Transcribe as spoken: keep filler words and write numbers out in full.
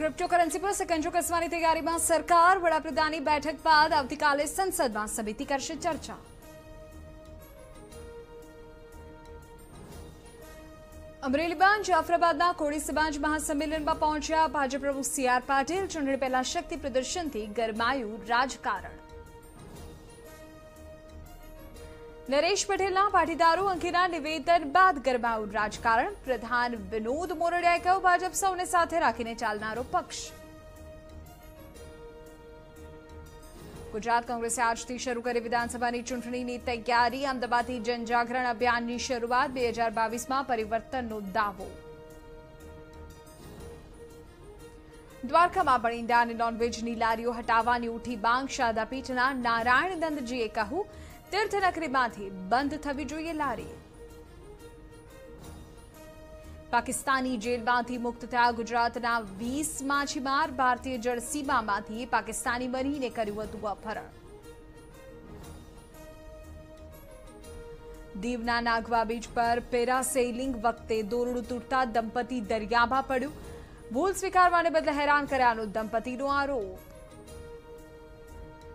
Cryptocurrency पर शिकंजो कसવાની તૈયારીમાં સરકાર વડાપ્રધાનની બેઠક બાદ આવતીકાલે સંસદમાં સમિતિ કરશે ચર્ચા। અમરેલીમાં જાફરાબાદના કોળી સમાજ મહાસંમેલનમાં પહોંચ્યા ભાજપ પ્રમુખ સી આર પાટીલ। ચૂંટણી પહેલા શક્તિ પ્રદર્શનથી ગરમાયું રાજકારણ। नरेश पटेलना पाटीदारों अंगेना निवेदन बाद गरमायु राजकारण। प्रधान विनोद मोरडियाए कह्युं भाजप सौने साथे राखीने चालनारो पक्ष। गुजरात कांग्रेसे आजथी शरू करी विधानसभानी चूंटणीनी तैयारी। अहमदाबादथी जनजागरण अभियाननी शरूआत। बे हज़ार बावीस मां परिवर्तननो दावो। द्वारका में बणींडा अने नॉनवेजनी लारीओ हटावानी उठी मांग। शादापीठना नारायण दंदजीए कह्युं तीर्थनगरीमांथी बंध थवी जोईए लारी। पाकिस्तानी जेलमांथी मुक्त थया गुजरातना वीस माछीमार। भारतीय जलसीमामांथी पाकिस्तानी बनीने कर्युं हतुं अपहरण। दीवना नागवा बीच पर पेरासेलिंग वखते दोरडुं तूटता दंपती दरियामां पड्युं। भूल स्वीकारवाने बदले हैरान कर्यानो दंपतीनो आरोप।